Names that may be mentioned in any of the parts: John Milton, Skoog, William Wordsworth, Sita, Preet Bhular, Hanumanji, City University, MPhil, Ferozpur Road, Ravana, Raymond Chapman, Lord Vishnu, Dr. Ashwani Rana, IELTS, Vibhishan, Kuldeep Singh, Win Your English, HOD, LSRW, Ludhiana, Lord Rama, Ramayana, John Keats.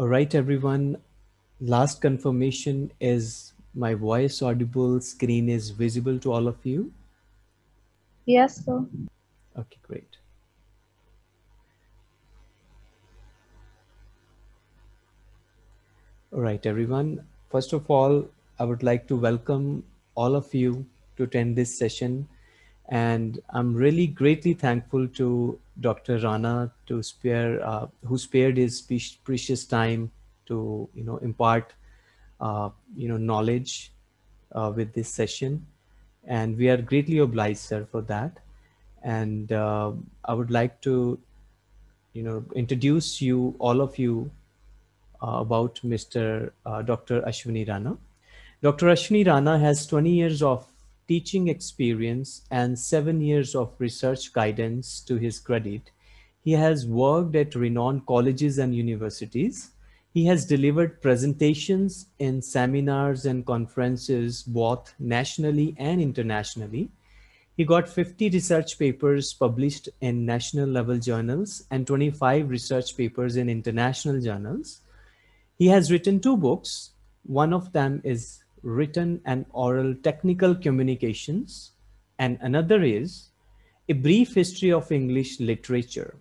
All right, everyone. Last confirmation, is my voice audible, screen is visible to all of you? Yes, sir. Okay, great. All right, everyone. First of all, I would like to welcome all of you to attend this session. And I'm really greatly thankful to Dr. Rana to who spared his precious time to impart knowledge with this session, and we are greatly obliged, sir, for that. And I would like to introduce you all of you about Mr. Dr. Ashwani Rana. Dr. Ashwani Rana has 20 years of teaching experience and 7 years of research guidance to his credit. He has worked at renowned colleges and universities. He has delivered presentations in seminars and conferences, both nationally and internationally. He got 50 research papers published in national level journals and 25 research papers in international journals. He has written 2 books. One of them is Written and Oral Technical Communications, and another is A Brief History of English Literature.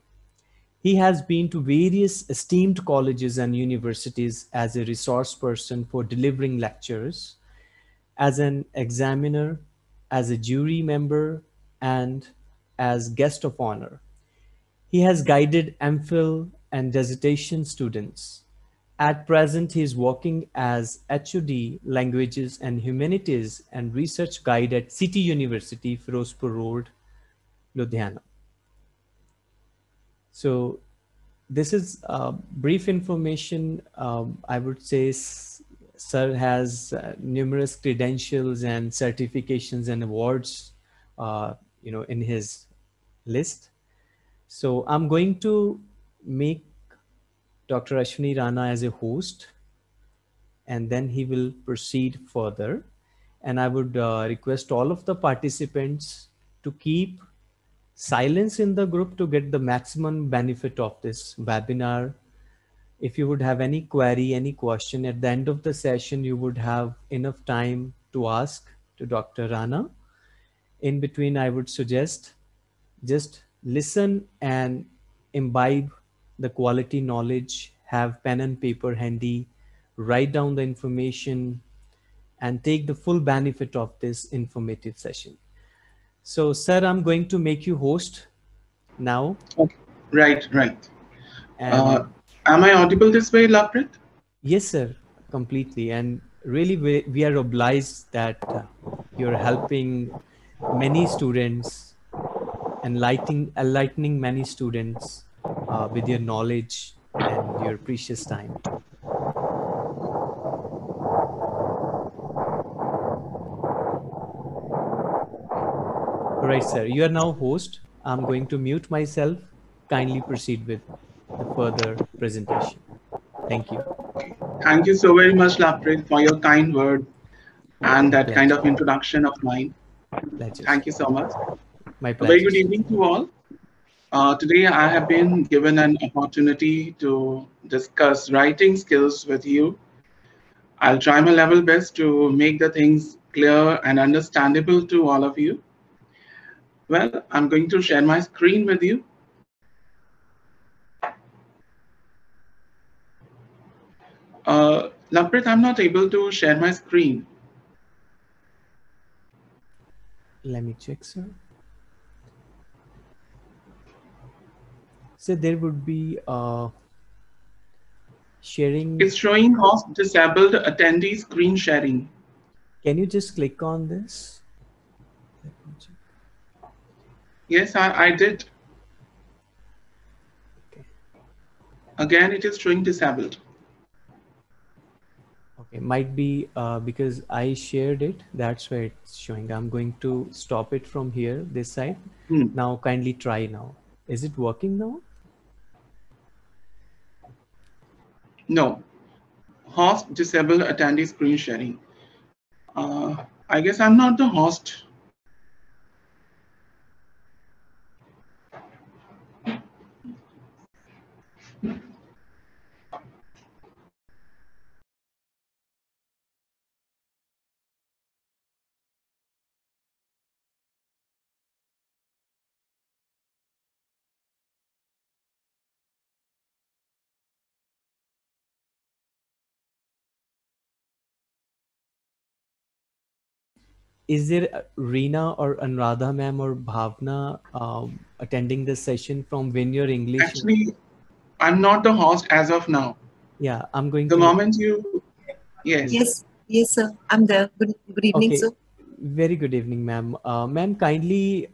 He has been to various esteemed colleges and universities as a resource person for delivering lectures, as an examiner, as a jury member, and as guest of honor. He has guided MPhil and dissertation students. At present, he is working as HOD, Languages and Humanities, and Research Guide at City University, Ferozpur Road, Ludhiana. So this is brief information. I would say sir has numerous credentials and certifications and awards in his list. So I'm going to make Dr. Ashwani Rana as a host, and then he will proceed further. And I would request all of the participants to keep silence in the group to get the maximum benefit of this webinar. If you would have any query, any question, at the end of the session, you would have enough time to ask to Dr. Rana. In between, I would suggest just listen and imbibe the quality knowledge, have pen and paper handy, write down the information, and take the full benefit of this informative session. So, sir, I'm going to make you host now. Okay. Right. Am I audible this way, Laprit? Yes, sir, completely. And really, we are obliged that you're helping many students, enlightening many students with your knowledge and your precious time. Right, sir. You are now host. I'm going to mute myself. Kindly proceed with the further presentation. Thank you. Thank you so very much, Laprit, for your kind word and that kind of introduction of mine. Pleasure. Thank you so much. My pleasure. Very good evening to all. Today, I have been given an opportunity to discuss writing skills with you. I'll try my level best to make the things clear and understandable to all of you. Well, I'm going to share my screen with you. Laprit, I'm not able to share my screen. Let me check, sir. So there would be sharing. It's showing host disabled attendee screen sharing. Can you just click on this? Let me check. Yes, I did. Okay. Again, it is showing disabled. Okay, might be because I shared it. That's where it's showing. I'm going to stop it from here, this side. Now, kindly try now. Is it working now? No, host disable attendee screen sharing. I guess I'm not the host. is there Reena or Anuradha ma'am or Bhavna attending this session from Win Your English? Actually, I'm not the host as of now. Yeah, I'm going Yes. Yes, sir. I'm there. Good evening, sir. Very good evening, ma'am. Ma'am, kindly,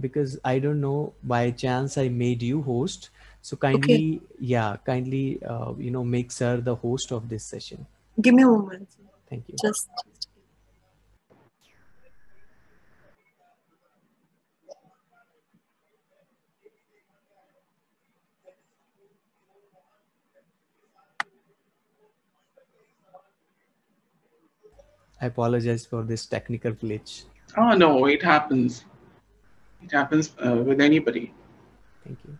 because I don't know, by chance I made you host. So kindly, you know, make sir the host of this session. Give me a moment. Thank you. Just. I apologize for this technical glitch. Oh no, it happens. It happens with anybody. Thank you.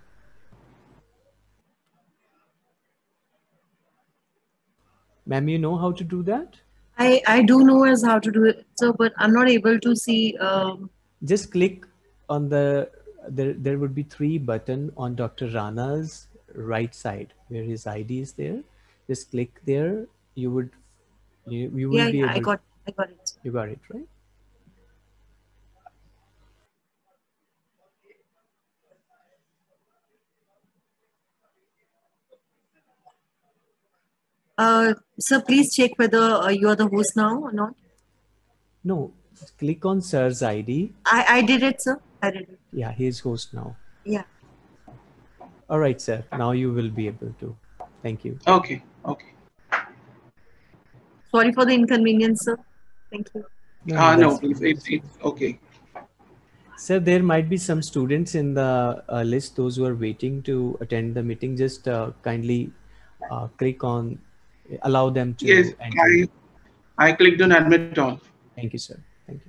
Ma'am, you know how to do that? I do know as how to do it, sir, but I'm not able to see. Just click on the, there would be three buttons on Dr. Rana's right side where his ID is there. Just click there. You would, you will be able. I got it. You got it, right? Sir, please check whether you are the host now or not. No, click on sir's ID. I did it, sir. I did it. Yeah, he is host now. Yeah. All right, sir. Now you will be able to. Thank you. Okay. Okay. Sorry for the inconvenience, sir. Thank you. No, please. It's okay. Sir, there might be some students in the list, those who are waiting to attend the meeting. Just kindly click on, allow them to. Yes, enter. I clicked on admit all. Thank you, sir. Thank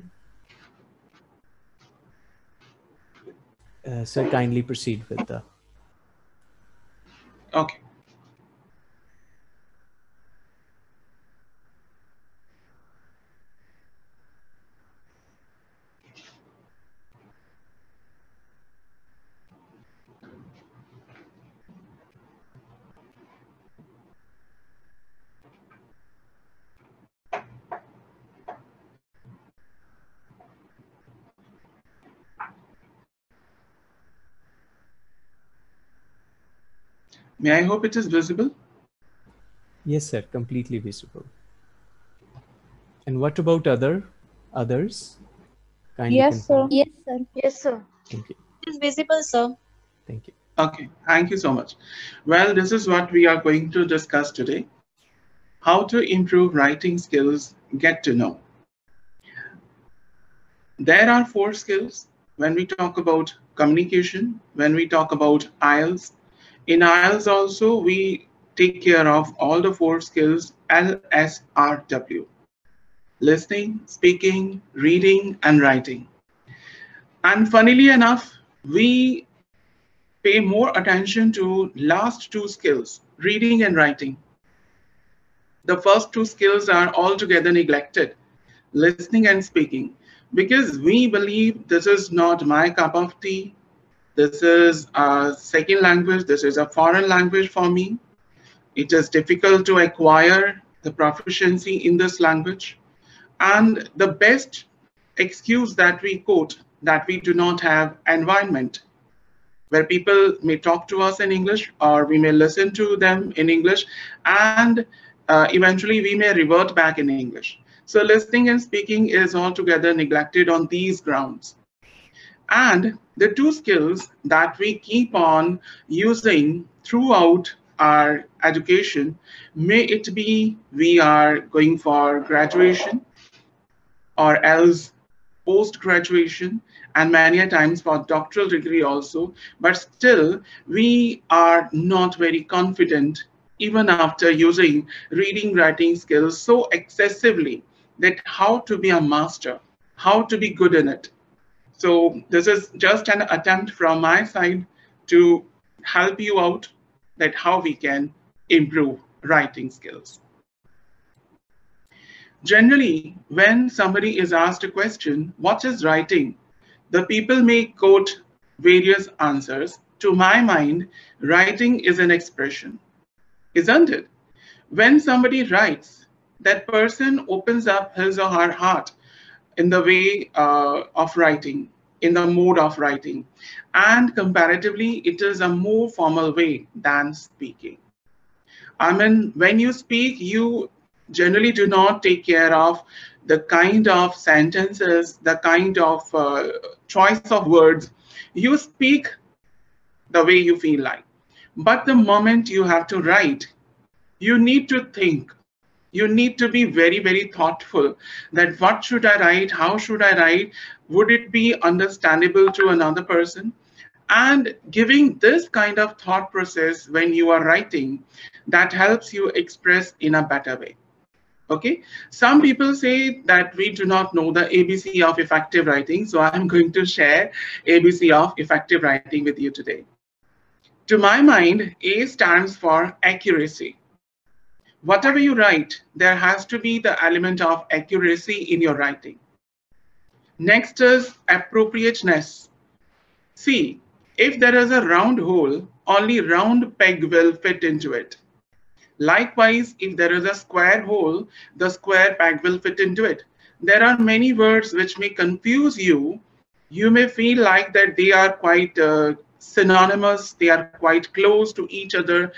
you. Sir, kindly proceed with the. Okay. May I hope it is visible? Yes, sir, completely visible. And what about others? Kindly confirm. Sir. Yes, sir. Yes, sir. Thank you. It is visible, sir. Thank you. Okay, thank you so much. Well, this is what we are going to discuss today. How to improve writing skills, get to know. There are four skills when we talk about communication, when we talk about IELTS. In IELTS also, we take care of all the four skills LSRW. Listening, speaking, reading, and writing. And funnily enough, we pay more attention to last two skills, reading and writing. The first two skills are altogether neglected, listening and speaking, because we believe this is not my cup of tea. This is a second language. This is a foreign language for me. It is difficult to acquire the proficiency in this language. And the best excuse that we quote that we do not have environment where people may talk to us in English or we may listen to them in English and eventually we may revert back in English. So listening and speaking is altogether neglected on these grounds. And the two skills that we keep on using throughout our education, may it be we are going for graduation or else post-graduation and many a times for doctoral degree also, but still we are not very confident even after using reading, writing skills so excessively that how to be a master, how to be good in it. So this is just an attempt from my side to help you out that how we can improve writing skills. Generally, when somebody is asked a question, what is writing? The people may quote various answers. To my mind, writing is an expression, isn't it? When somebody writes, that person opens up his or her heart in the way of writing, in the mode of writing, and comparatively it is a more formal way than speaking. I mean, when you speak, you generally do not take care of the kind of sentences, the kind of choice of words. You speak the way you feel like. But the moment you have to write, you need to think. You need to be very, very thoughtful that what should I write? How should I write? Would it be understandable to another person? And giving this kind of thought process when you are writing, that helps you express in a better way. Okay, some people say that we do not know the ABC of effective writing. So I'm going to share ABC of effective writing with you today. To my mind, A stands for accuracy. Whatever you write, there has to be the element of accuracy in your writing. Next is appropriateness. See, if there is a round hole, only round peg will fit into it. Likewise, if there is a square hole, the square peg will fit into it. There are many words which may confuse you. You may feel like that they are quite synonymous, they are quite close to each other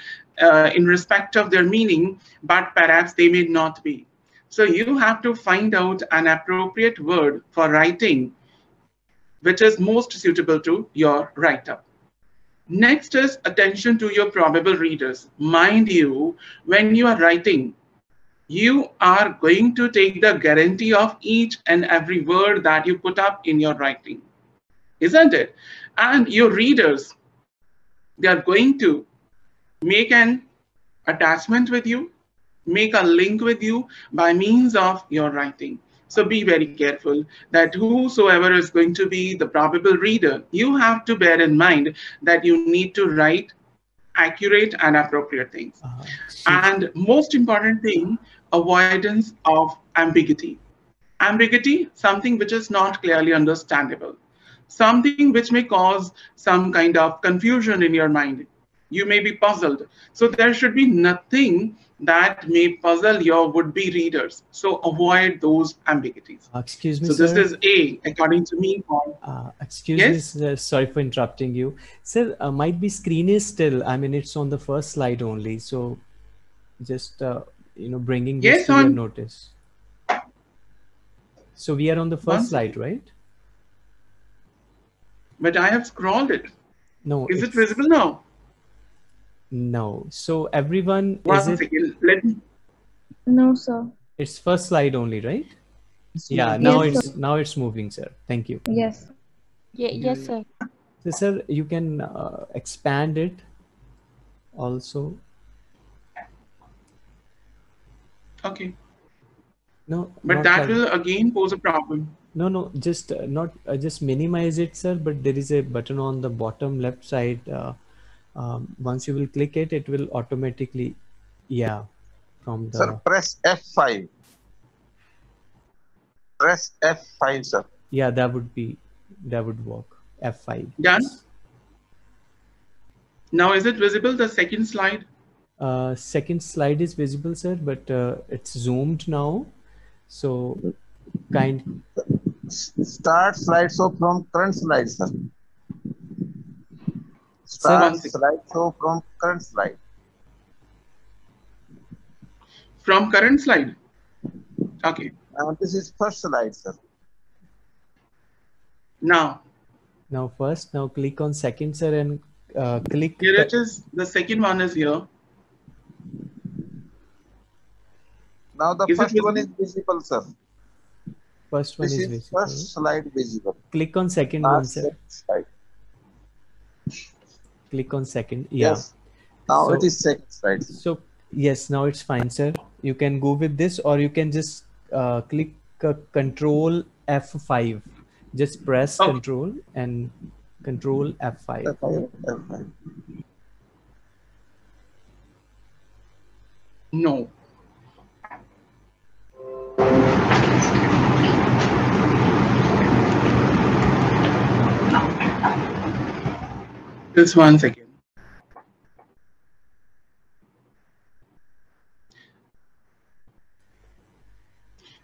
in respect of their meaning, but perhaps they may not be. So you have to find out an appropriate word for writing, which is most suitable to your write-up. Next is attention to your probable readers. Mind you, when you are writing, you are going to take the guarantee of each and every word that you put up in your writing, isn't it? And your readers, they are going to make an attachment with you, make a link with you by means of your writing. So be very careful that whosoever is going to be the probable reader, you have to bear in mind that you need to write accurate and appropriate things. And most important thing, avoidance of ambiguity. Ambiguity, something which is not clearly understandable, something which may cause some kind of confusion in your mind. You may be puzzled. So there should be nothing that may puzzle your would-be readers. So avoid those ambiguities. Excuse me, so sir, this is A, according to me. Excuse me, sir, sorry for interrupting you. Sir, might be screen is still, I mean, it's on the first slide only. So just, you know, bringing this to your notice. So we are on the first slide, right? But I have scrolled it. No. Is it visible now? No. So everyone, No, sir. It's first slide only, right? Yeah. Now it's moving, sir. Thank you. Yes. Yeah, yes, sir. So, sir, you can expand it also. Okay. No, but that will again pose a problem. No, no, just not just minimize it, sir. But there is a button on the bottom left side. Once you will click it, it will automatically, from the... Sir, press F5. Press F5, sir. Yeah, that would work. F5. Done? Now, is it visible, the second slide? Second slide is visible, sir, but it's zoomed now. So, Start slide show from current slide, sir. Start slide show from current slide. From current slide? Okay. This is first slide, sir. Now. Now first, now click on second, sir, and click. Here it is. The second one is here. Now the first one is visible, sir. First one is visible. First slide visible. Click on second one, sir. Slide. Click on second. Yes. Now it is second slide. So yes, now it's fine, sir. You can go with this, or you can just click Control F5. Just press Control and Control F5. F5. No. Just one second.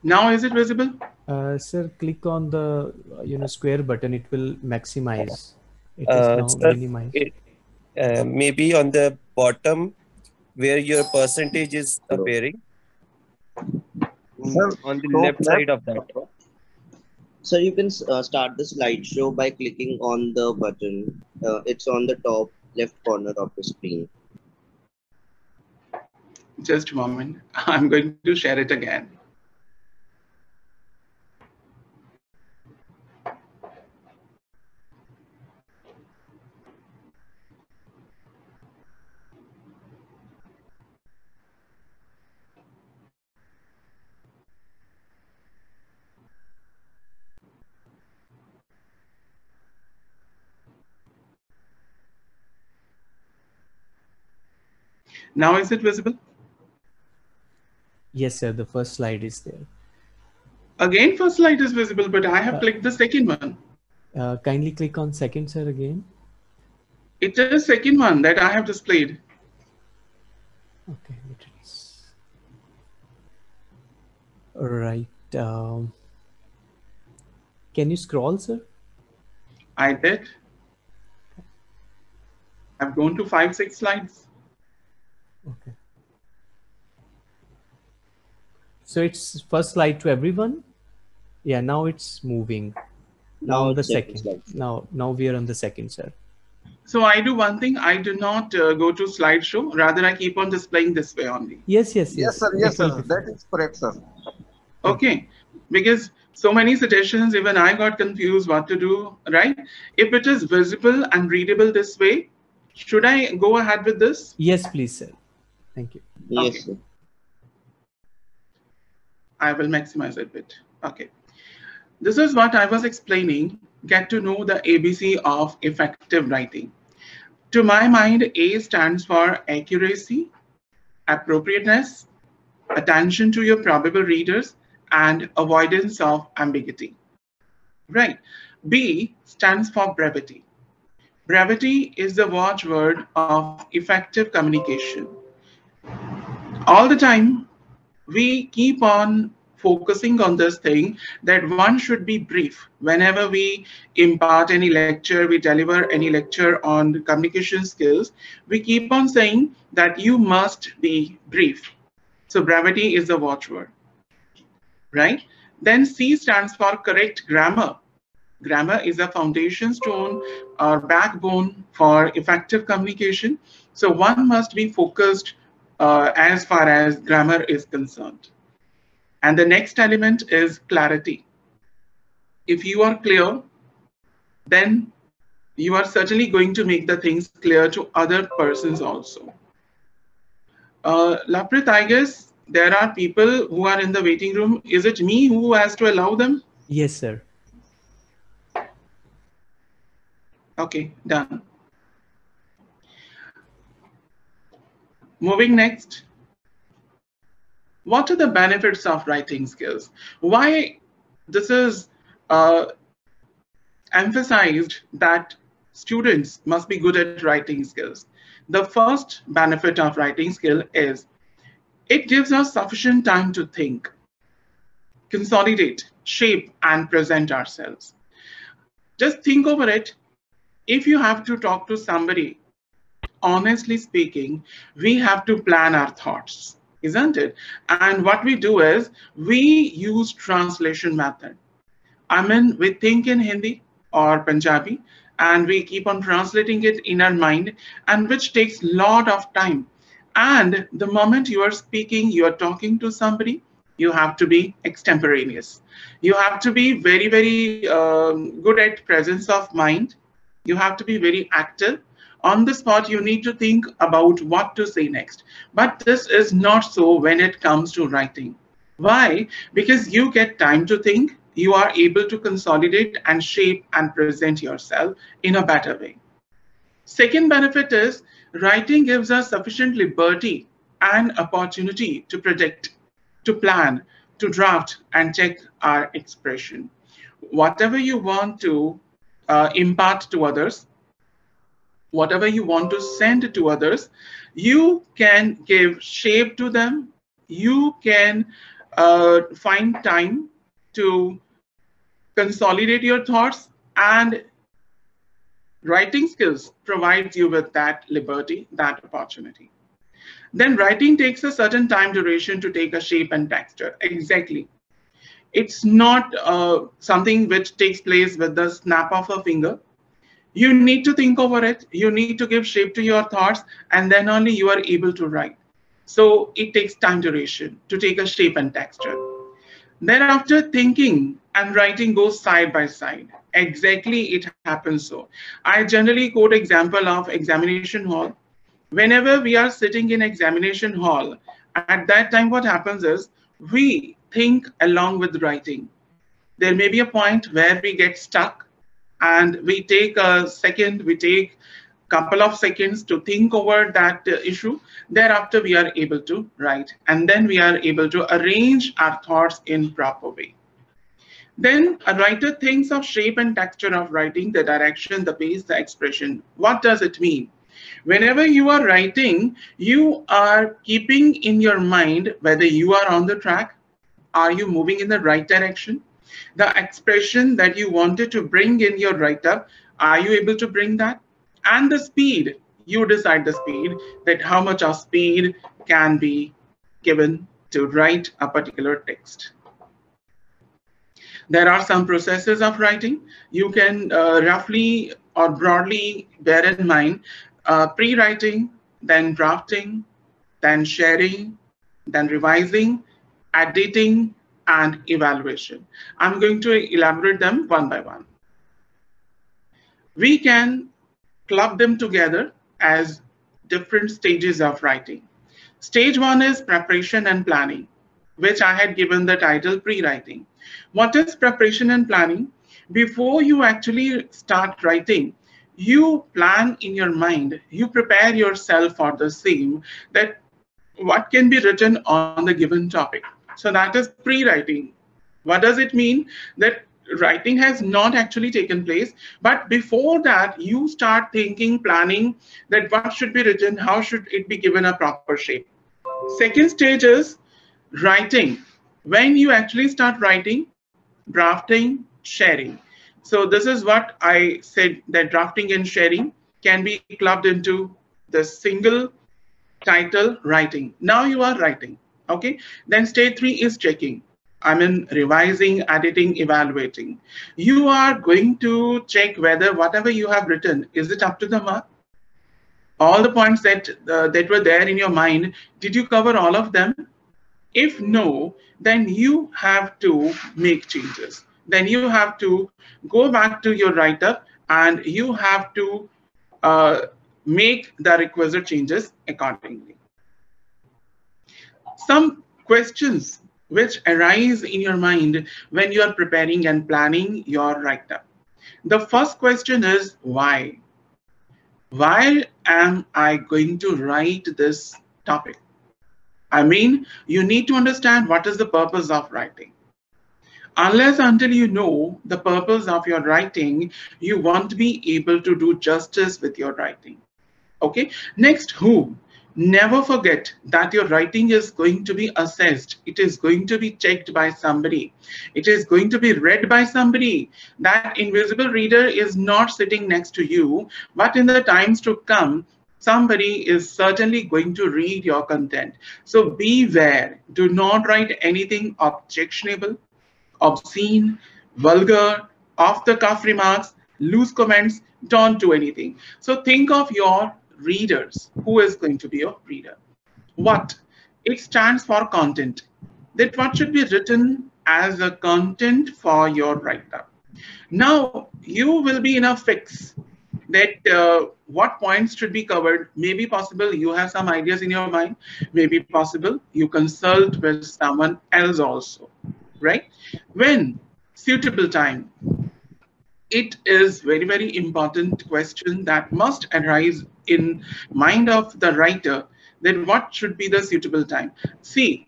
Now is it visible? Sir, click on the square button. It will maximize. It is now sir, minimized. Maybe on the bottom where your percentage is appearing. Sir, on the left side of that. Sir, you can start the slideshow by clicking on the button. It's on the top left corner of the screen. Just a moment. I'm going to share it again. Now is it visible? Yes, sir. The first slide is there. Again, first slide is visible, but I have clicked the second one. Kindly click on second, sir, again. It is second one that I have displayed. Okay, it is. All right. Can you scroll, sir? I did. I've gone to 5-6 slides. Okay. So it's first slide to everyone. Yeah, now it's moving. Now the second. Now we are on the second, sir. So I do one thing. I do not go to slideshow. Rather, I keep on displaying this way only. Yes, sir. Yes, sir. That is correct, sir. Okay, because so many suggestions, even I got confused what to do. Right? If it is visible and readable this way, should I go ahead with this? Yes, please, sir. Thank you. Yes, okay. Sir. I will maximize it a bit. Okay. This is what I was explaining. Get to know the ABC of effective writing. To my mind, A stands for accuracy, appropriateness, attention to your probable readers, and avoidance of ambiguity. Right. B stands for brevity. Brevity is the watchword of effective communication. All the time, we keep on focusing on this thing that one should be brief. Whenever we impart any lecture, we deliver any lecture on communication skills, we keep on saying that you must be brief. So brevity is the watchword, right? Then C stands for correct grammar. Grammar is a foundation stone or backbone for effective communication. So one must be focused as far as grammar is concerned. And the next element is clarity. If you are clear, then you are certainly going to make the things clear to other persons also. Laprit, I guess there are people who are in the waiting room. Is it me who has to allow them? Yes, sir. Okay, done. Moving next. What are the benefits of writing skills? Why this is emphasized that students must be good at writing skills. The first benefit of writing skill is it gives us sufficient time to think, consolidate, shape, and present ourselves. Just think over it. If you have to talk to somebody, honestly speaking, we have to plan our thoughts, isn't it? And what we do is we use translation method. I mean, we think in Hindi or Punjabi, and we keep on translating it in our mind, and which takes a lot of time. And the moment you are speaking, you are talking to somebody, you have to be extemporaneous. You have to be very, very good at presence of mind. You have to be very active. On the spot, you need to think about what to say next. But this is not so when it comes to writing. Why? Because you get time to think. You are able to consolidate and shape and present yourself in a better way. Second benefit is writing gives us sufficient liberty and opportunity to predict, to plan, to draft, and check our expression. Whatever you want to impart to others, whatever you want to send to others, you can give shape to them, you can find time to consolidate your thoughts, and writing skills provides you with that liberty, that opportunity. Then writing takes a certain time duration to take a shape and texture. Exactly. It's not something which takes place with the snap of a finger. You need to think over it. You need to give shape to your thoughts, and then only you are able to write. So it takes time duration to take a shape and texture. Then after thinking and writing goes side by side. Exactly, it happens so. I generally quote example of examination hall. Whenever we are sitting in examination hall, at that time what happens is we think along with writing. There may be a point where we get stuck and we take a second, we take a couple of seconds to think over that issue. Thereafter we are able to write, and then we are able to arrange our thoughts in proper way. Then a writer thinks of shape and texture of writing, the direction, the pace, the expression. What does it mean? Whenever you are writing, you are keeping in your mind whether you are on the track, are you moving in the right direction, the expression that you wanted to bring in your write-up, are you able to bring that, and the speed. You decide the speed, that how much of speed can be given to write a particular text. There are some processes of writing. You can roughly or broadly bear in mind pre-writing, then drafting, then sharing, then revising, editing, and evaluation. I'm going to elaborate them one by one. We can club them together as different stages of writing. Stage one is preparation and planning, which I had given the title pre-writing. What is preparation and planning? Before you actually start writing, you plan in your mind, you prepare yourself for the same, that what can be written on the given topic. So that is pre-writing. What does it mean? That writing has not actually taken place, but before that you start thinking, planning that what should be written, how should it be given a proper shape. Second stage is writing. When you actually start writing, drafting, sharing. So this is what I said, that drafting and sharing can be clubbed into the single title writing. Now you are writing, okay? Then stage three is checking. I mean, revising, editing, evaluating. You are going to check whether whatever you have written, is it up to the mark? All the points that were there in your mind, did you cover all of them? If no, then you have to make changes. Then you have to go back to your write-up and you have to make the requisite changes accordingly. Some questions which arise in your mind when you are preparing and planning your write-up. The first question is why? Why am I going to write this topic? I mean, you need to understand what is the purpose of writing. Unless until you know the purpose of your writing, you won't be able to do justice with your writing. Okay, next, who? Never forget that your writing is going to be assessed. It is going to be checked by somebody. It is going to be read by somebody. That invisible reader is not sitting next to you, but in the times to come, somebody is certainly going to read your content. So beware, do not write anything objectionable, obscene, vulgar, off-the-cuff remarks, loose comments, don't do anything. So think of your readers. Who is going to be your reader? What? It stands for content. That what should be written as a content for your write-up. Now you will be in a fix that what points should be covered. Maybe possible you have some ideas in your mind, maybe possible you consult with someone else also, right? When? Suitable time. It is very, very important question that must arise in mind of the writer, that what should be the suitable time. See,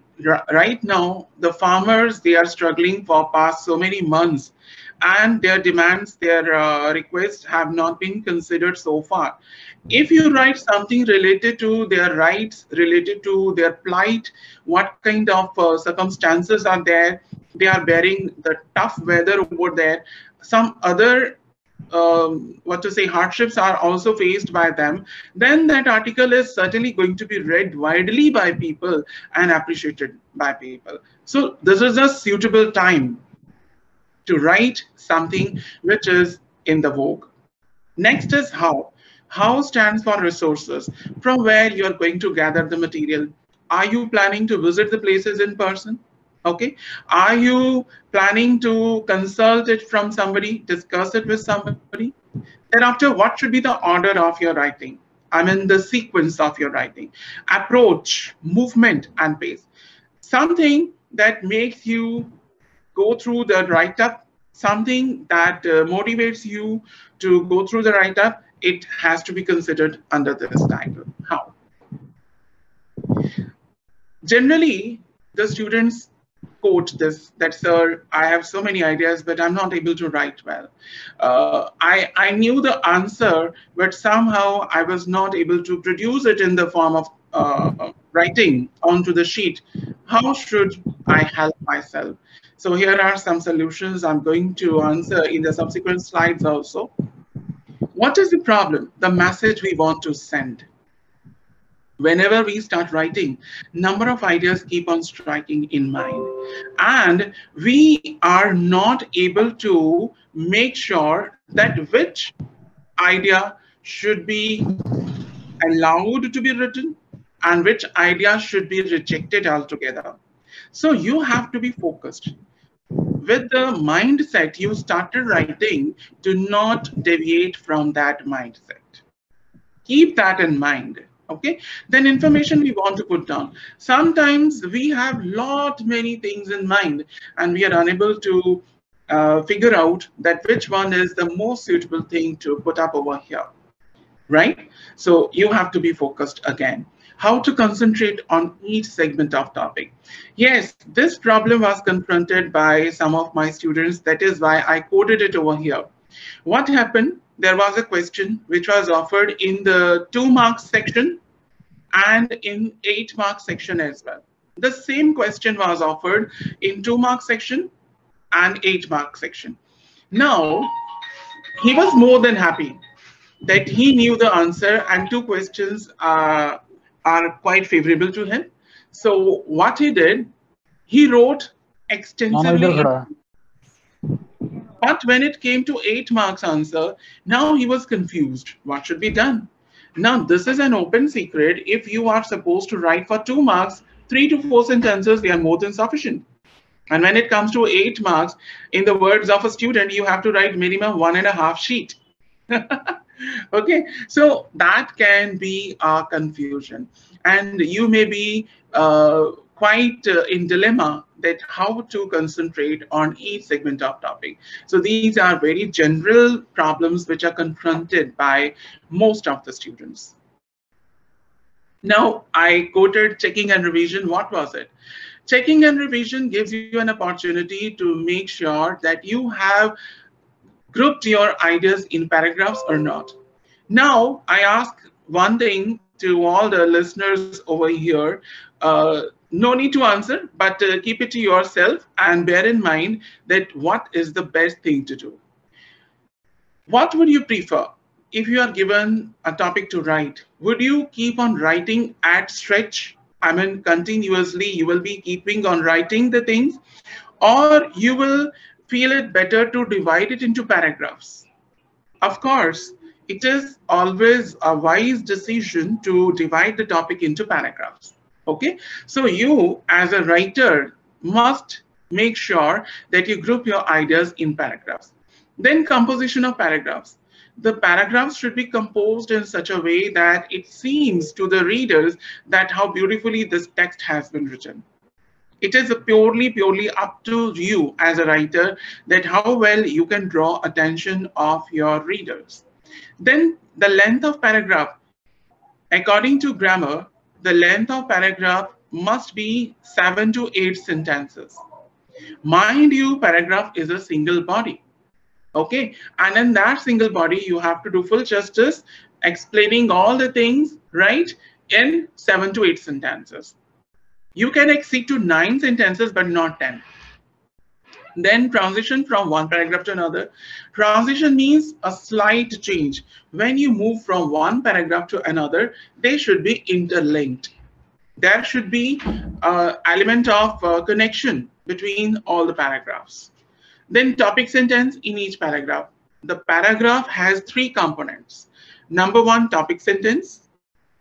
right now, the farmers, they are struggling for past so many months, and their demands, their requests have not been considered so far. If you write something related to their rights, related to their plight, what kind of circumstances are there, they are bearing the tough weather over there, some other hardships are also faced by them, then that article is certainly going to be read widely by people and appreciated by people. So this is a suitable time to write something which is in the vogue. Next is how. How stands for resources. From where you are going to gather the material. Are you planning to visit the places in person? Okay. Are you planning to consult it from somebody, discuss it with somebody? Thereafter, what should be the order of your writing? I mean, the sequence of your writing. Approach, movement, and pace. Something that makes you go through the write-up, something that motivates you to go through the write-up, it has to be considered under this title. How? Generally, the students quote this, that, sir, I have so many ideas, but I'm not able to write well. I knew the answer, but somehow I was not able to produce it in the form of writing onto the sheet. How should I help myself? So here are some solutions I'm going to answer in the subsequent slides also. What is the problem? The message we want to send. Whenever we start writing, number of ideas keep on striking in mind, and we are not able to make sure that which idea should be allowed to be written and which idea should be rejected altogether. So you have to be focused. With the mindset you started writing, do not deviate from that mindset. Keep that in mind. Okay, then information we want to put down. Sometimes we have many things in mind and we are unable to figure out that which one is the most suitable thing to put up over here, right? So you have to be focused again. How to concentrate on each segment of topic. Yes, this problem was confronted by some of my students. That is why I quoted it over here. What happened? There was a question which was offered in the 2-mark section and in 8-mark section as well. The same question was offered in 2-mark section and 8-mark section. Now, he was more than happy that he knew the answer and 2 questions are quite favorable to him. So what he did, he wrote extensively. But when it came to 8-mark answer, now he was confused. What should be done? Now, this is an open secret. If you are supposed to write for 2 marks, 3 to 4 sentences, they are more than sufficient. And when it comes to 8 marks, in the words of a student, you have to write minimum 1.5 sheet. Okay, so that can be a confusion. And you may be quite in dilemma that how to concentrate on each segment of topic. So these are very general problems which are confronted by most of the students. Now, I quoted checking and revision. What was it? Checking and revision gives you an opportunity to make sure that you have grouped your ideas in paragraphs or not. Now, I ask one thing to all the listeners over here. No need to answer, but keep it to yourself and bear in mind that what is the best thing to do. What would you prefer if you are given a topic to write? Would you keep on writing at stretch? I mean, continuously you will be keeping on writing the things, or you will feel it better to divide it into paragraphs? Of course, it is always a wise decision to divide the topic into paragraphs. Okay, so you as a writer must make sure that you group your ideas in paragraphs. Then composition of paragraphs. The paragraphs should be composed in such a way that it seems to the readers that how beautifully this text has been written. It is purely up to you as a writer that how well you can draw attention of your readers. Then the length of paragraph. According to grammar, the length of paragraph must be 7 to 8 sentences. Mind you, paragraph is a single body. Okay, and in that single body, you have to do full justice, explaining all the things, right, in 7 to 8 sentences. You can exceed to 9 sentences, but not 10. Then transition from one paragraph to another. Transition means a slight change. When you move from one paragraph to another, they should be interlinked. There should be element of connection between all the paragraphs. Then topic sentence in each paragraph. The paragraph has 3 components. Number 1, topic sentence.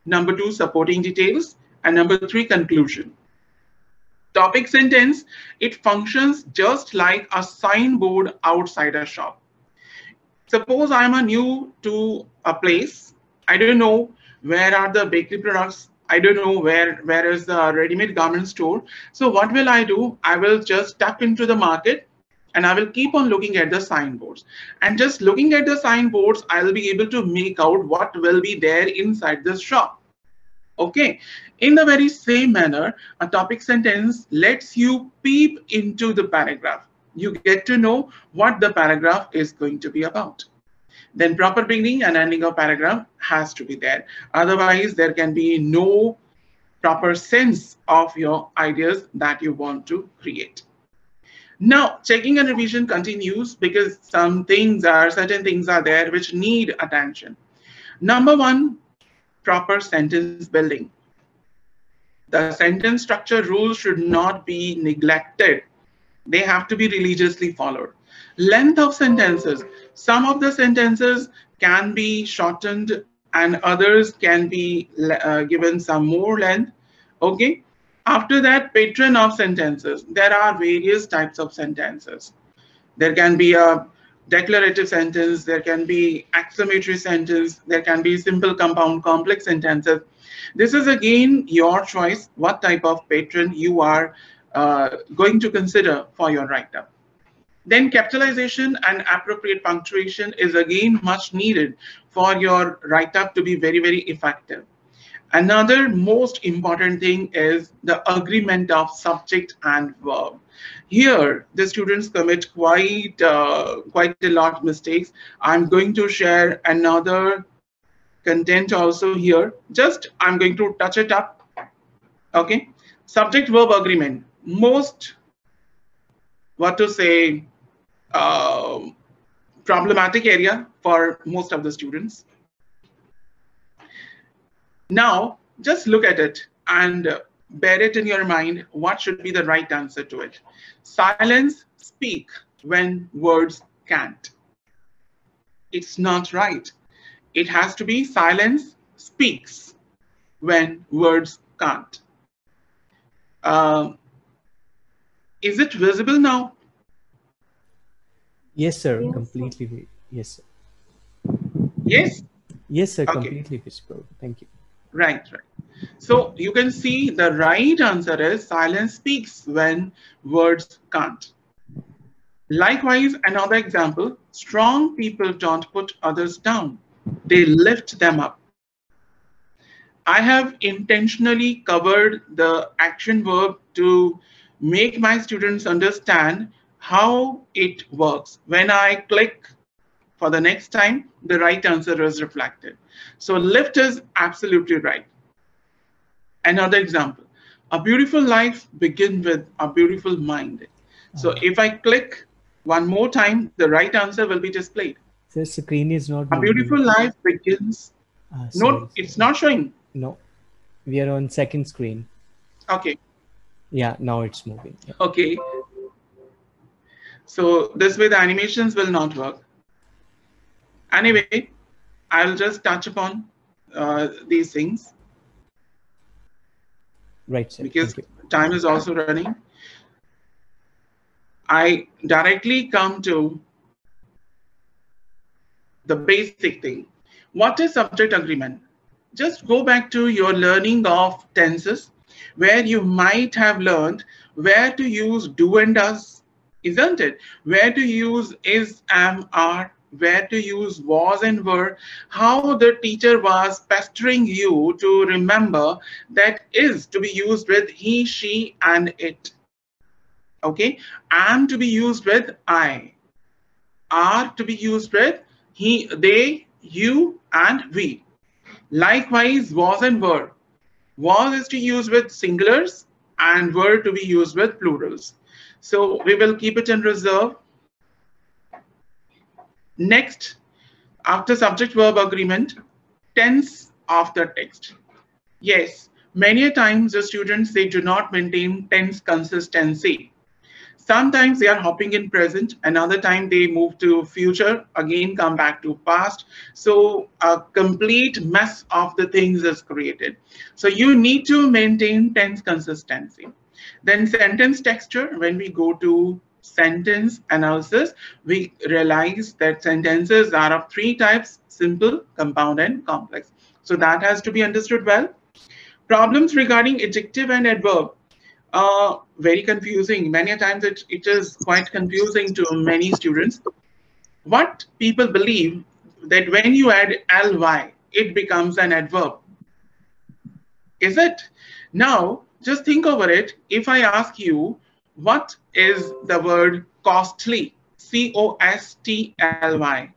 Number 2, supporting details. And number 3, conclusion. Topic sentence, it functions just like a signboard outside a shop. Suppose I'm new to a place. I don't know where are the bakery products. I don't know where is the ready-made garment store. So what will I do? I will just tap into the market and I will keep on looking at the signboards. And just looking at the signboards, I'll be able to make out what will be there inside this shop. Okay, in the very same manner, a topic sentence lets you peep into the paragraph. You get to know what the paragraph is going to be about. Then proper beginning and ending of paragraph has to be there. Otherwise, there can be no proper sense of your ideas that you want to create. Now, checking and revision continues because certain things are there which need attention. Number 1, proper sentence building. The sentence structure rules should not be neglected. They have to be religiously followed. Length of sentences. Some of the sentences can be shortened and others can be given some more length. Okay. After that, pattern of sentences. There are various types of sentences. There can be a declarative sentence, there can be exclamatory sentence, there can be simple, compound, complex sentences. This is again your choice, what type of pattern you are going to consider for your write-up. Then capitalization and appropriate punctuation is again much needed for your write-up to be very, very effective. Another most important thing is the agreement of subject and verb. Here, the students commit quite a lot of mistakes. I'm going to share another content also here. Just I'm going to touch it up. Okay, subject-verb agreement. Most, problematic area for most of the students. Now, just look at it and bear it in your mind. What should be the right answer to it? Silence, speak when words can't. It's not right. It has to be silence speaks when words can't. Is it visible now? Yes, sir. Yes. Completely. Yes, sir. Yes? Yes, sir. Okay. Completely visible. Thank you. Right. So you can see the right answer is silence speaks when words can't. Likewise, another example, strong people don't put others down. They lift them up. I have intentionally covered the action verb to make my students understand how it works. When I click for the next time, the right answer is reflected. So lift is absolutely right. Another example, a beautiful life begins with a beautiful mind. So if I click one more time, the right answer will be displayed. The screen is not moving. A beautiful life begins. No, it's not showing. No, we are on second screen. Okay. Yeah, now it's moving. Yeah. Okay. So this way the animations will not work. Anyway, I'll just touch upon these things. Right, sir. Because time is also running. I directly come to the basic thing. What is subject agreement? Just go back to your learning of tenses, where you might have learned where to use do and does, isn't it? Where to use is, am, are. where to use was and were, how the teacher was pestering you to remember that is to be used with he, she, and it. Okay, am to be used with I, are to be used with he, they, you, and we. Likewise, was and were. Was is to use with singulars and were to be used with plurals. So we will keep it in reserve. Next, after subject-verb agreement, tense of the text. Yes, many a times the students, they do not maintain tense consistency. Sometimes they are hopping in present, another time they move to future, again come back to past. So a complete mess of the things is created. So you need to maintain tense consistency. Then sentence texture, when we go to sentence analysis, we realize that sentences are of three types: simple, compound, and complex. So that has to be understood well. Problems regarding adjective and adverb. Very confusing. Many times it is quite confusing to many students. What people believe that when you add ly, it becomes an adverb. Is it? Now, just think over it. If I ask you, what is the word costly? C-O-S-T-L-Y.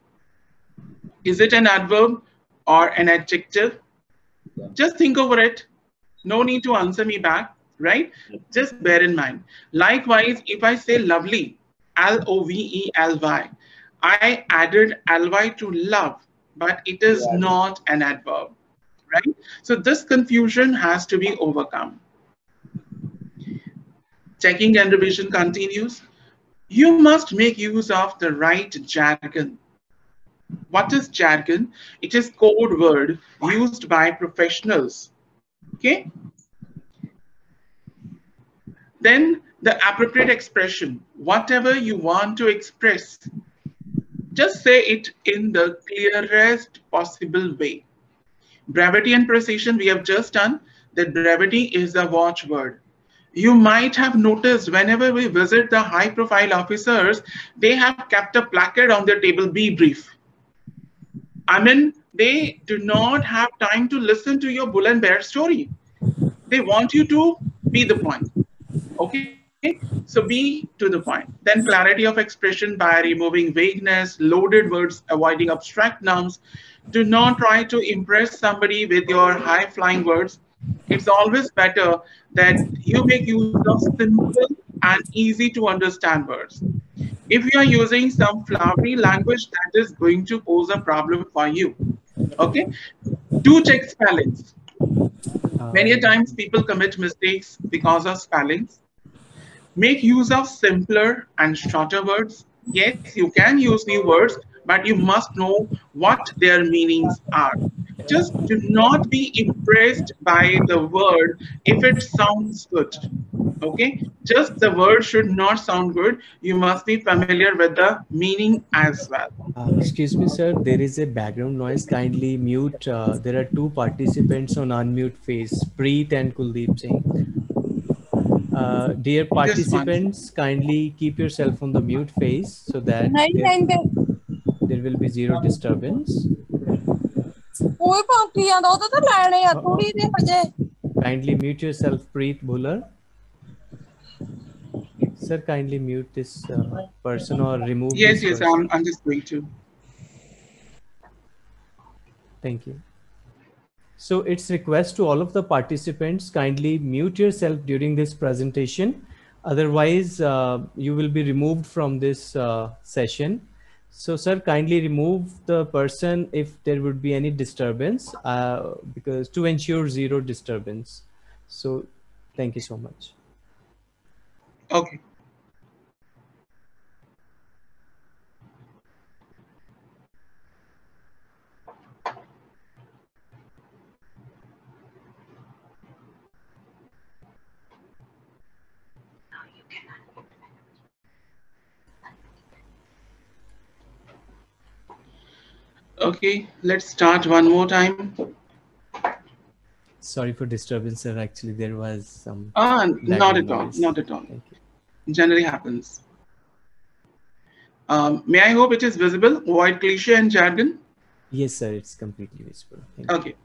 Is it an adverb or an adjective? Yeah. Just think over it. No need to answer me back, right? Yeah. Just bear in mind. Likewise, if I say lovely, L-O-V-E-L-Y, I added L-Y to love, but it is not an adverb, right? So this confusion has to be overcome. Checking and revision continues. You must make use of the right jargon. What is jargon? It is code word used by professionals. Okay. Then the appropriate expression. Whatever you want to express, just say it in the clearest possible way. Brevity and precision, we have just done that. Brevity is the watchword. You might have noticed whenever we visit the high-profile officers, they have kept a placard on their table, be brief. I mean, they do not have time to listen to your bull and bear story. They want you to be the point. Okay, so be to the point. Then clarity of expression by removing vagueness, loaded words, avoiding abstract nouns. Do not try to impress somebody with your high-flying words. It's always better that you make use of simple and easy to understand words. If you are using some flowery language, that is going to pose a problem for you. Okay? Do check spellings. Many times people commit mistakes because of spellings. Make use of simpler and shorter words. Yes, you can use new words, but you must know what their meanings are. Just do not be impressed by the word if it sounds good. Okay, just the word should not sound good. You must be familiar with the meaning as well. Excuse me, sir, there is a background noise. Kindly mute. There are two participants on unmute face, Preet and Kuldeep Singh. Dear participants, kindly keep yourself on the mute face so that there will be zero disturbance. Kindly mute yourself, Preet Bhular. Sir, kindly mute this person or remove. Yes, yes, I'm just going to. Thank you. So it's a request to all of the participants, kindly mute yourself during this presentation. Otherwise, you will be removed from this session. So, sir, kindly remove the person if there would be any disturbance, because to ensure zero disturbance. So, thank you so much. Okay. Okay, let's start one more time. Sorry for disturbance, sir. Actually, there was some... Not at all. Not at all. Generally happens. May I hope it is visible? Avoid cliche and jargon. Yes, sir. It's completely visible. Okay.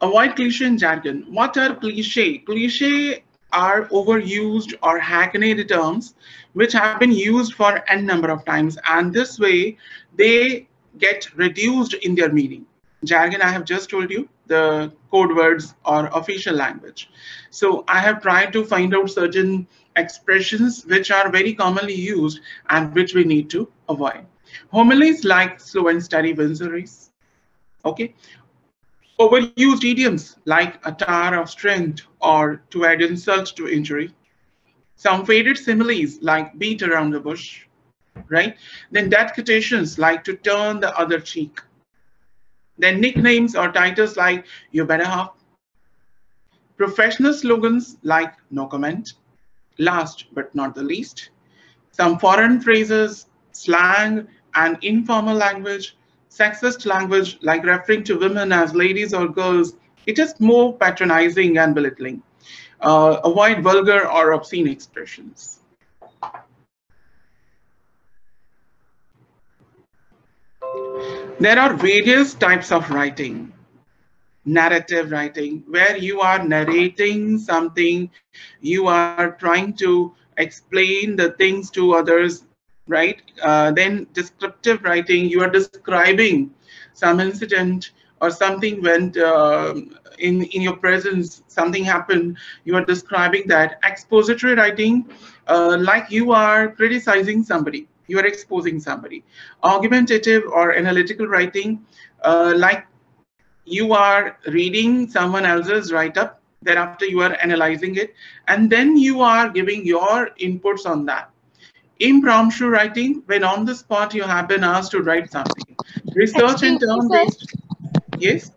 Avoid cliche and jargon. What are cliche? Cliche are overused or hackneyed terms which have been used for n number of times, and this way they get reduced in their meaning. Jargon, I have just told you the code words or official language. So I have tried to find out certain expressions which are very commonly used and which we need to avoid. Homilies like slow and steady wins the race. Okay. Overused idioms like a tower of strength or to add insult to injury. Some faded similes like beat around the bush, right? Then death quotations like to turn the other cheek. Then nicknames or titles like you better have. Professional slogans like no comment. Last but not the least, some foreign phrases, slang and informal language, sexist language like referring to women as ladies or girls. It is more patronizing and belittling. Avoid vulgar or obscene expressions. There are various types of writing. Narrative writing, where you are narrating something, you are trying to explain the things to others, right? Then descriptive writing, you are describing some incident or something went in your presence, something happened, you are describing that. Expository writing, like you are criticizing somebody, you are exposing somebody. Argumentative or analytical writing, like you are reading someone else's write-up, thereafter you are analyzing it, and then you are giving your inputs on that. Impromptu writing, when on the spot you have been asked to write something. Research and turn-based. Yes?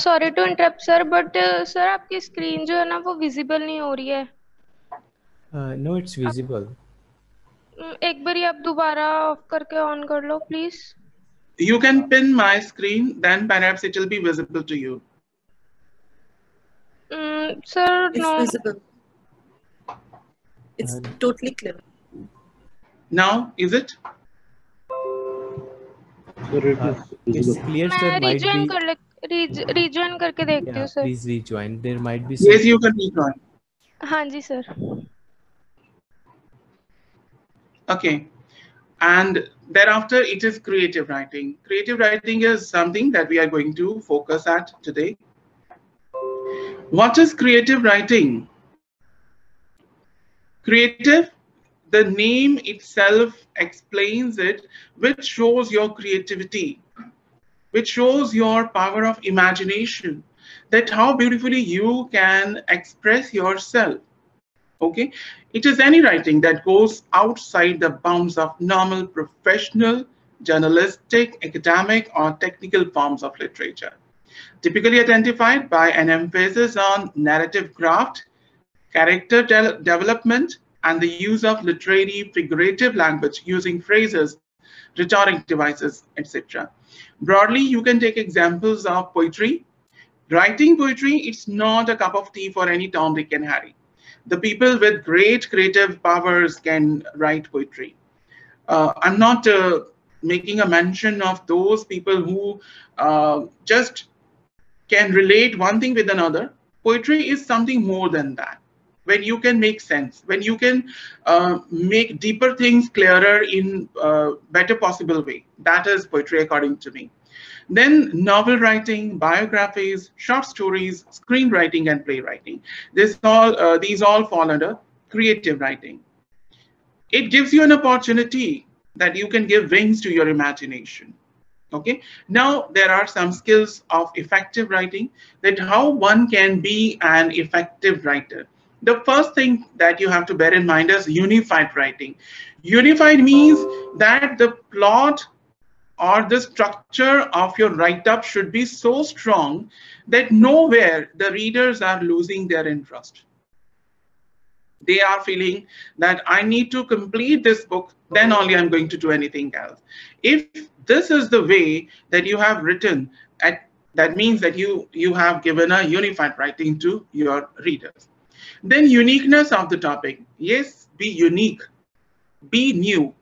Sorry to interrupt, sir, but sir, your screen is visible. No, it's visible. Ek bari aap dobara off karke on kar lo, please. You can pin my screen, then perhaps it will be visible to you. Sir, it's no. Visible. It's totally clear. Now, is it? It's clear, sir. Rejoin, rejoin karke dekhti ho, sir. Please rejoin. There might be some. Yes, you can rejoin. Haan ji, sir. Okay. And thereafter, it is creative writing. Creative writing is something that we are going to focus at today. What is creative writing? Creative, the name itself explains it, which shows your creativity, which shows your power of imagination, that how beautifully you can express yourself. Okay, it is any writing that goes outside the bounds of normal professional, journalistic, academic, or technical forms of literature, typically identified by an emphasis on narrative craft, character development, and the use of literary figurative language using phrases, rhetoric devices, etc. Broadly, you can take examples of poetry. Writing poetry, it's not a cup of tea for any Tom, Dick, and Harry. The people with great creative powers can write poetry. I'm not making a mention of those people who just can relate one thing with another. Poetry is something more than that. When you can make sense, when you can make deeper things clearer in a better possible way, that is poetry according to me. Then novel writing, biographies, short stories, screenwriting, and playwriting. These all fall under creative writing. It gives you an opportunity that you can give wings to your imagination. Okay. Now there are some skills of effective writing, that how one can be an effective writer. The first thing that you have to bear in mind is unified writing. Unified means that the plot or the structure of your write-up should be so strong that nowhere the readers are losing their interest. They are feeling that I need to complete this book, then only I'm going to do anything else. If this is the way that you have written, that means that you have given a unified writing to your readers. Then uniqueness of the topic. Yes, be unique, be new.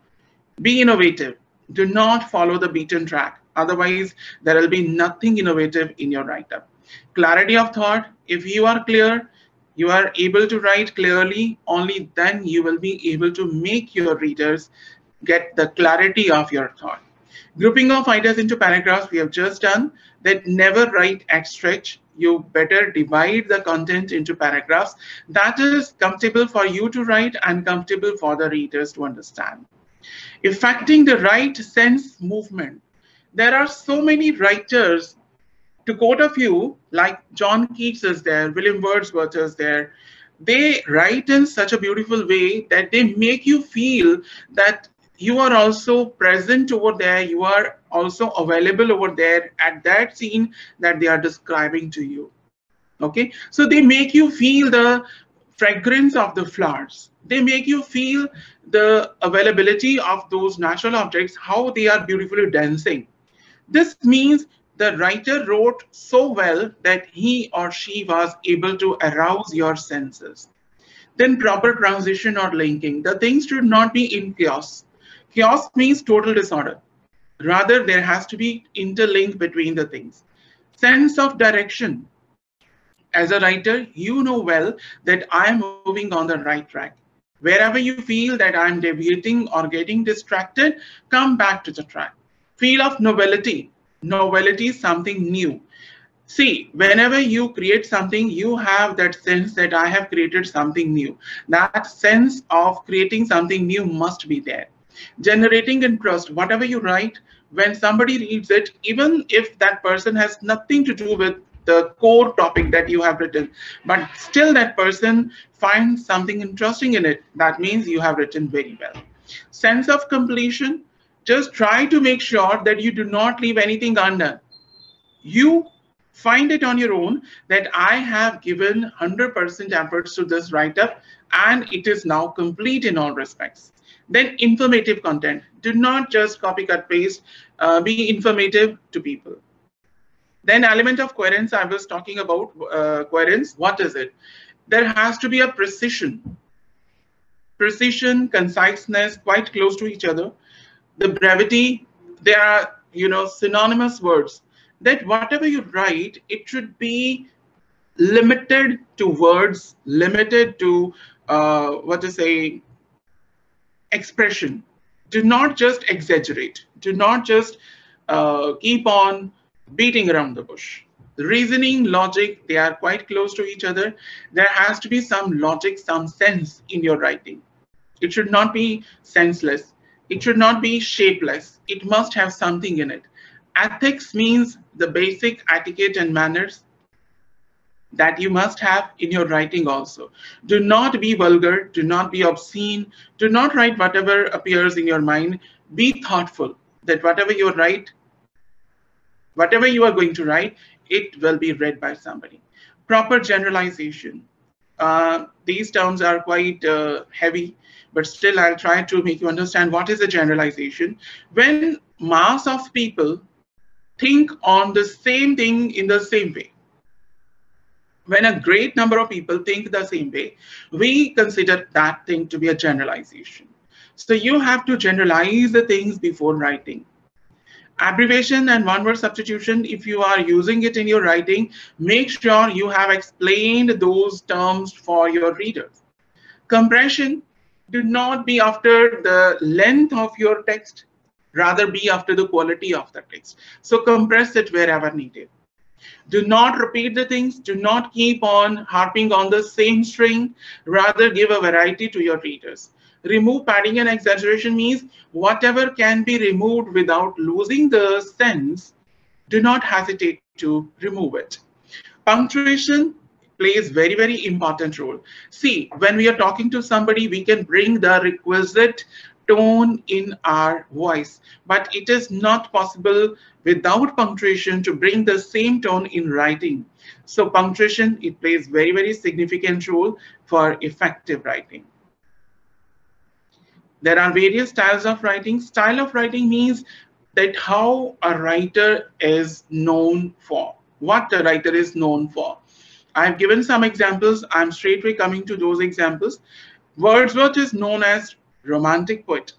Be innovative. Do not follow the beaten track. Otherwise, there will be nothing innovative in your write-up. Clarity of thought. If you are clear, you are able to write clearly, only then you will be able to make your readers get the clarity of your thought. Grouping of ideas into paragraphs, we have just done that. Never write at stretch. You better divide the content into paragraphs that is comfortable for you to write and comfortable for the readers to understand. Effecting the right sense movement. There are so many writers, to quote a few, like John Keats is there, William Wordsworth is there. They write in such a beautiful way that they make you feel that you are also present over there, you are also available over there at that scene that they are describing to you. Okay, so they make you feel the fragrance of the flowers. They make you feel the availability of those natural objects, how they are beautifully dancing. This means the writer wrote so well that he or she was able to arouse your senses. Then proper transition or linking. The things should not be in chaos. Chaos means total disorder. Rather, there has to be interlink between the things. Sense of direction. As a writer, you know well that I am moving on the right track. Wherever you feel that I am deviating or getting distracted, come back to the track. Feel of novelty. Novelty is something new. See, whenever you create something, you have that sense that I have created something new. That sense of creating something new must be there. Generating interest. Whatever you write, when somebody reads it, even if that person has nothing to do with the core topic that you have written, but still that person finds something interesting in it, that means you have written very well. Sense of completion. Just try to make sure that you do not leave anything undone. You find it on your own that I have given 100% efforts to this write-up and it is now complete in all respects. Then informative content. Do not just copy, cut, paste. Be informative to people. Then element of coherence. I was talking about coherence. What is it? There has to be a precision. Precision, conciseness, quite close to each other. The brevity, they are, you know, synonymous words. That whatever you write, it should be limited to words, limited to, expression. Do not just exaggerate. Do not just keep on beating around the bush. Reasoning, logic, they are quite close to each other. There has to be some logic, some sense in your writing. It should not be senseless. It should not be shapeless. It must have something in it. Ethics means the basic etiquette and manners that you must have in your writing also. Do not be vulgar. Do not be obscene. Do not write whatever appears in your mind. Be thoughtful that whatever you write, whatever you are going to write, it will be read by somebody. Proper generalization. These terms are quite heavy, but still I'll try to make you understand what is a generalization. When mass of people think on the same thing in the same way, when a great number of people think the same way, we consider that thing to be a generalization. So you have to generalize the things before writing. Abbreviation and one-word substitution, if you are using it in your writing, make sure you have explained those terms for your readers. Compression, do not be after the length of your text, rather be after the quality of the text. So compress it wherever needed. Do not repeat the things. Do not keep on harping on the same string. Rather give a variety to your readers. Remove padding and exaggeration means whatever can be removed without losing the sense, do not hesitate to remove it. Punctuation plays very, very important role. See, when we are talking to somebody, we can bring the requisite tone in our voice, but it is not possible without punctuation to bring the same tone in writing. So punctuation, it plays very, very significant role for effective writing. There are various styles of writing. Style of writing means that how a writer is known for, what a writer is known for. I've given some examples. I'm straightway coming to those examples. Wordsworth is known as romantic poet.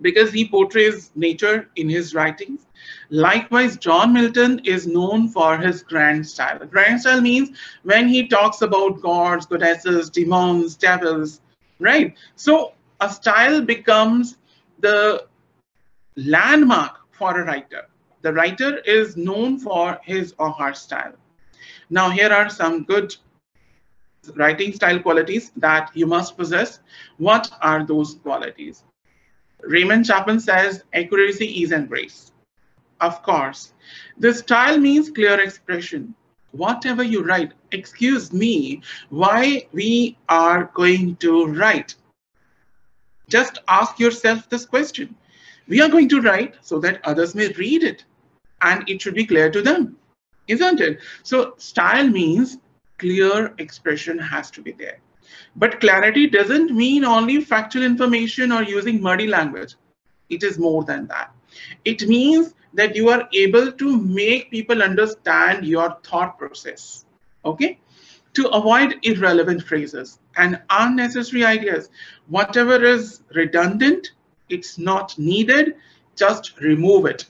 because he portrays nature in his writings. Likewise, John Milton is known for his grand style. Grand style means when he talks about gods, goddesses, demons, devils, right? So a style becomes the landmark for a writer. The writer is known for his or her style. Now, here are some good writing style qualities that you must possess. What are those qualities? Raymond Chapman says, accuracy, ease, and grace. Of course, the style means clear expression. Whatever you write, excuse me, why we are going to write? Just ask yourself this question. We are going to write so that others may read it, and it should be clear to them, isn't it? So style means clear expression has to be there. But clarity doesn't mean only factual information or using muddy language. It is more than that. It means that you are able to make people understand your thought process, okay? To avoid irrelevant phrases and unnecessary ideas. Whatever is redundant, it's not needed, just remove it.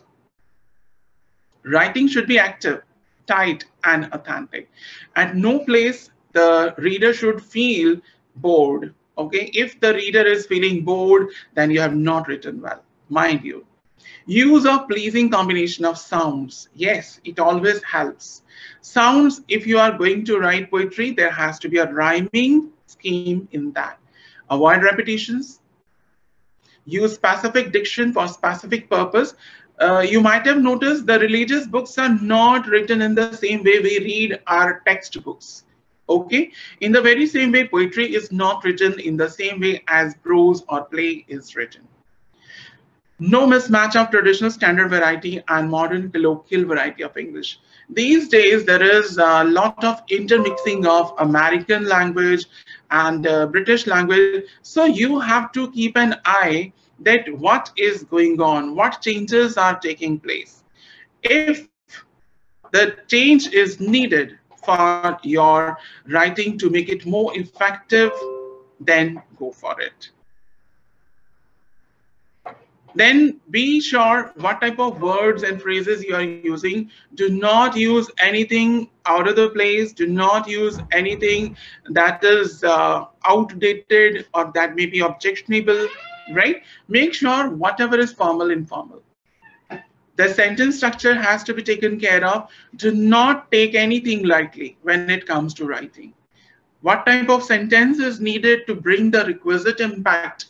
Writing should be active, tight, and authentic. At no place the reader should feel bored, okay? If the reader is feeling bored, then you have not written well, mind you. Use a pleasing combination of sounds. Yes, it always helps. Sounds, if you are going to write poetry, there has to be a rhyming scheme in that. Avoid repetitions. Use specific diction for specific purpose. You might have noticed the religious books are not written in the same way we read our textbooks. Okay, in the very same way, poetry is not written in the same way as prose or play is written. No mismatch of traditional standard variety and modern colloquial variety of English. These days, there is a lot of intermixing of American language and British language. So you have to keep an eye that what is going on, what changes are taking place. If the change is needed for your writing to make it more effective, then go for it. Then be sure what type of words and phrases you are using. Do not use anything out of the place. Do not use anything that is outdated or that may be objectionable, right? Make sure whatever is formal, informal. The sentence structure has to be taken care of. Do not take anything lightly when it comes to writing. What type of sentence is needed to bring the requisite impact?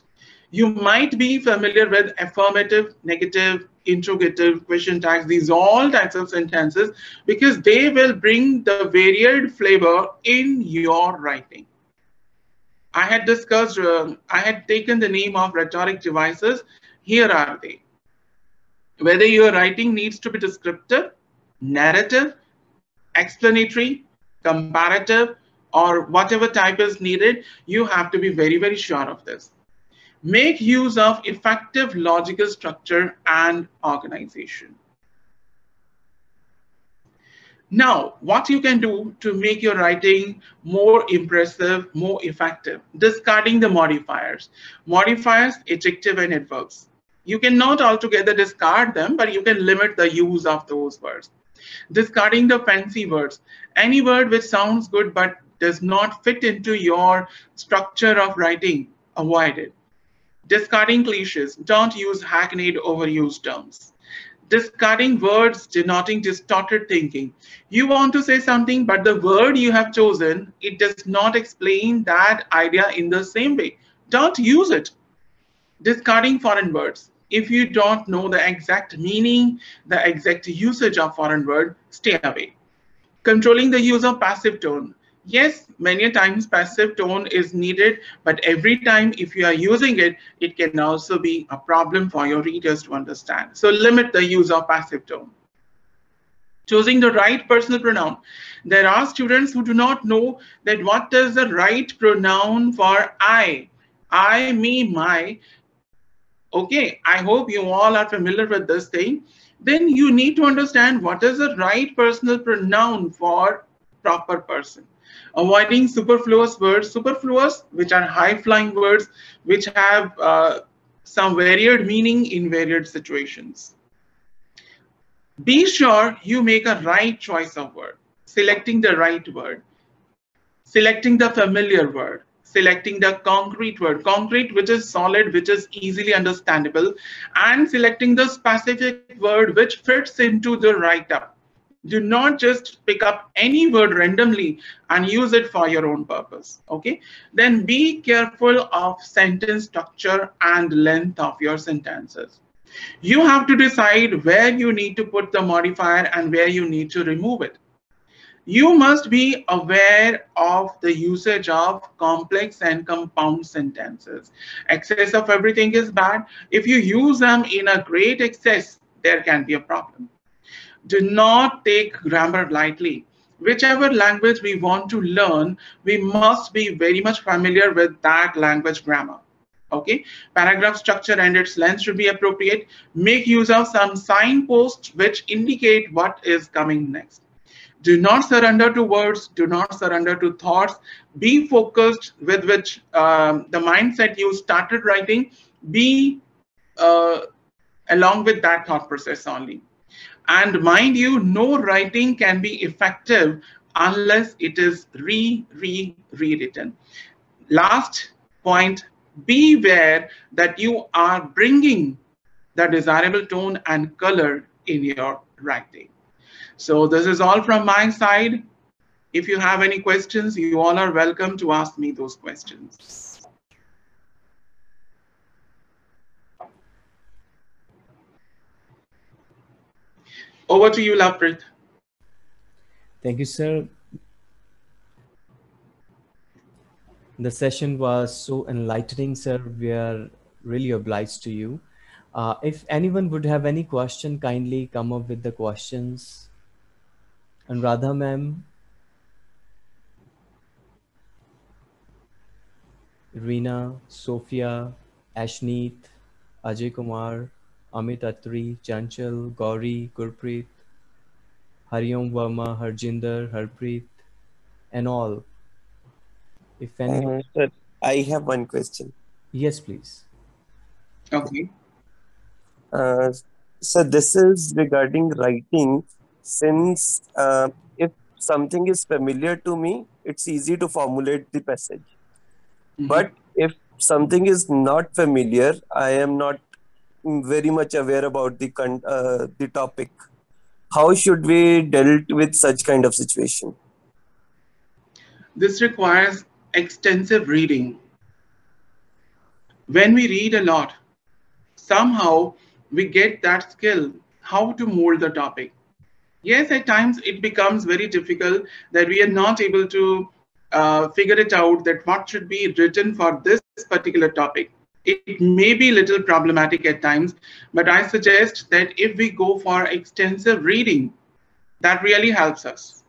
You might be familiar with affirmative, negative, interrogative, question tags. These all types of sentences, because they will bring the varied flavor in your writing. I had discussed, I had taken the name of rhetoric devices. Here are they. Whether your writing needs to be descriptive, narrative, explanatory, comparative, or whatever type is needed, you have to be very, very sure of this. Make use of effective logical structure and organization. Now, what you can do to make your writing more impressive, more effective, discarding the modifiers. Modifiers, adjective and adverbs. You cannot altogether discard them, but you can limit the use of those words. Discarding the fancy words. Any word which sounds good but does not fit into your structure of writing, avoid it. Discarding cliches, don't use hackneyed, overused terms. Discarding words denoting distorted thinking. You want to say something, but the word you have chosen, it does not explain that idea in the same way. Don't use it. Discarding foreign words. If you don't know the exact meaning, the exact usage of foreign word, stay away. Controlling the use of passive tone. Yes, many times passive tone is needed, but every time if you are using it, it can also be a problem for your readers to understand. So limit the use of passive tone. Choosing the right personal pronoun. There are students who do not know that what is the right pronoun for I, me, my. Okay, I hope you all are familiar with this thing. Then you need to understand what is the right personal pronoun for proper person. Avoiding superfluous words, which are high-flying words, which have some varied meaning in varied situations. Be sure you make a right choice of word, selecting the right word, selecting the familiar word, selecting the concrete word, concrete which is solid, which is easily understandable, and selecting the specific word which fits into the write-up. Do not just pick up any word randomly and use it for your own purpose, okay? Then be careful of sentence structure and length of your sentences. You have to decide where you need to put the modifier and where you need to remove it. You must be aware of the usage of complex and compound sentences. Excess of everything is bad. If you use them in a great excess, there can be a problem. Do not take grammar lightly. Whichever language we want to learn, we must be very much familiar with that language grammar. Okay, paragraph structure and its length should be appropriate. Make use of some signposts which indicate what is coming next. Do not surrender to words. Do not surrender to thoughts. Be focused with which the mindset you started writing. Be along with that thought process only. And mind you, no writing can be effective unless it is rewritten. Last point, beware that you are bringing the desirable tone and color in your writing. So this is all from my side. If you have any questions, you all are welcome to ask me those questions. Over to you, Lovepreet. Thank you, sir. The session was so enlightening, sir. We are really obliged to you. If anyone would have any question, kindly come up with the questions. And Radha, ma'am. Reena, Sophia, Ashneet, Ajay Kumar, Amit Atri, Chanchal, Gauri, Gurpreet, Hariom Verma, Harjinder, Harpreet, and all. If anyone... Sir, I have one question. Yes, please. Okay. So this is regarding writing. Since if something is familiar to me, it's easy to formulate the passage. Mm-hmm. But if something is not familiar, I am not very much aware about the topic. How should we deal with such kind of situation? This requires extensive reading. When we read a lot, somehow we get that skill, how to mold the topic. Yes, at times it becomes very difficult that we are not able to figure it out that what should be written for this particular topic. It may be a little problematic at times, but I suggest that if we go for extensive reading, that really helps us.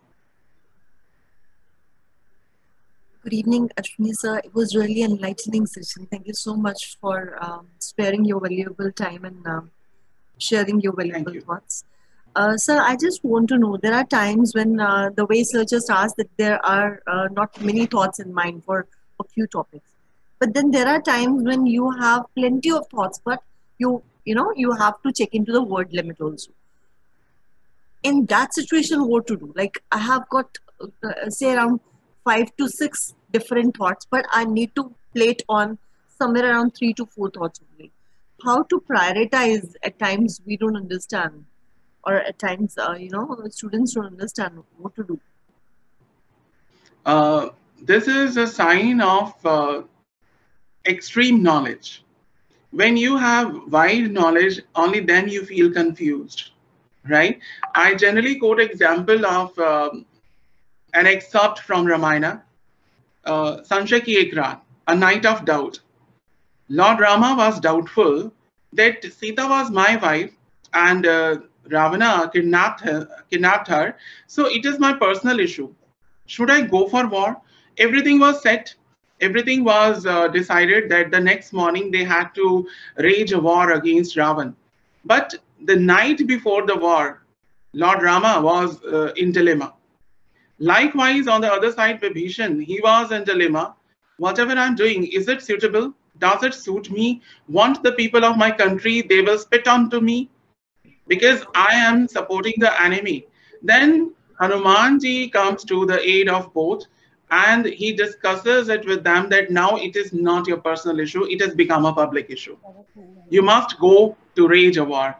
Good evening, Ashwani sir. It was really an enlightening session. Thank you so much for sparing your valuable time and sharing your valuable thoughts. Sir, I just want to know, there are times when the way sir just asked that there are not many thoughts in mind for a few topics. But then there are times when you have plenty of thoughts, but you have to check into the word limit also. In that situation, what to do? Like I have got say around 5 to 6 different thoughts, but I need to plate on somewhere around 3 to 4 thoughts only. How to prioritize? At times we don't understand, or at times students don't understand what to do. This is a sign of extreme knowledge. When you have wide knowledge, only then you feel confused, right? I generally quote example of an excerpt from Ramayana, Sanshay Ki Ek Raat, a night of doubt. Lord Rama was doubtful that Sita was my wife and Ravana kidnapped her. So it is my personal issue. Should I go for war? Everything was set. Everything was decided that the next morning they had to wage a war against Ravan. But the night before the war, Lord Rama was in dilemma. Likewise, on the other side, Vibhishan, he was in dilemma. Whatever I'm doing, is it suitable? does it suit me? Won't the people of my country, they will spit onto me because I am supporting the enemy. Then Hanumanji comes to the aid of both and he discusses it with them that now it is not your personal issue, it has become a public issue. You must go to wage a war.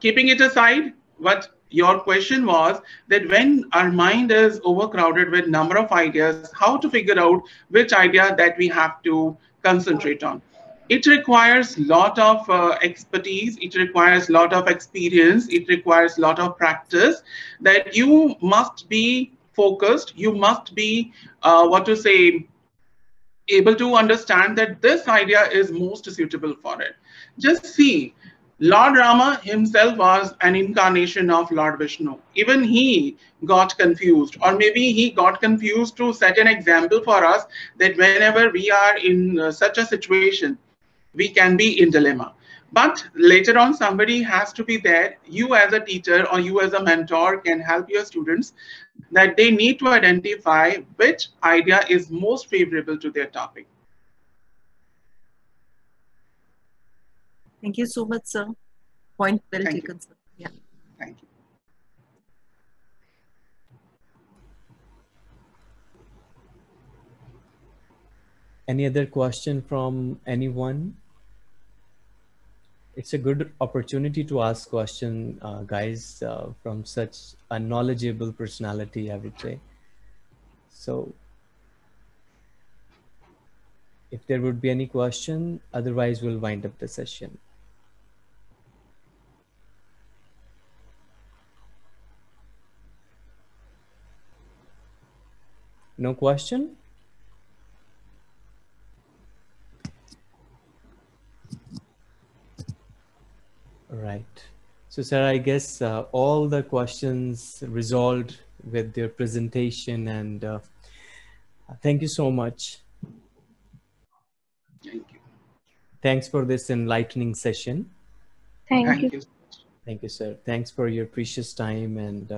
Keeping it aside, what your question was, that when our mind is overcrowded with number of ideas, how to figure out which idea that we have to concentrate on. It requires a lot of expertise, it requires a lot of experience, it requires a lot of practice, that you must be focused, you must be, able to understand that this idea is most suitable for it. Just see, Lord Rama himself was an incarnation of Lord Vishnu. Even he got confused, or maybe he got confused to set an example for us that whenever we are in such a situation, we can be in dilemma. But later on, somebody has to be there. You as a teacher or you as a mentor can help your students that they need to identify which idea is most favorable to their topic. Thank you so much, sir. Point well taken, sir. Yeah. Thank you. Any other question from anyone? It's a good opportunity to ask questions, guys, from such a knowledgeable personality, I would say. So if there would be any question, otherwise we'll wind up the session. No question? All right. So, sir, I guess all the questions resolved with their presentation, and thank you so much. Thank you. Thanks for this enlightening session. Thank you. Thank you, sir. Thanks for your precious time and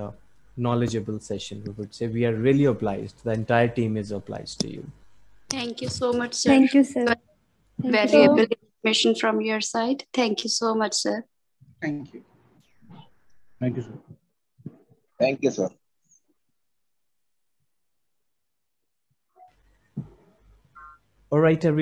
knowledgeable session. We would say we are really obliged. The entire team is obliged to you. Thank you so much, sir. Thank you, sir. Valuable information from your side. Thank you so much, sir. Thank you. Thank you, sir. Thank you, sir. All right, everyone.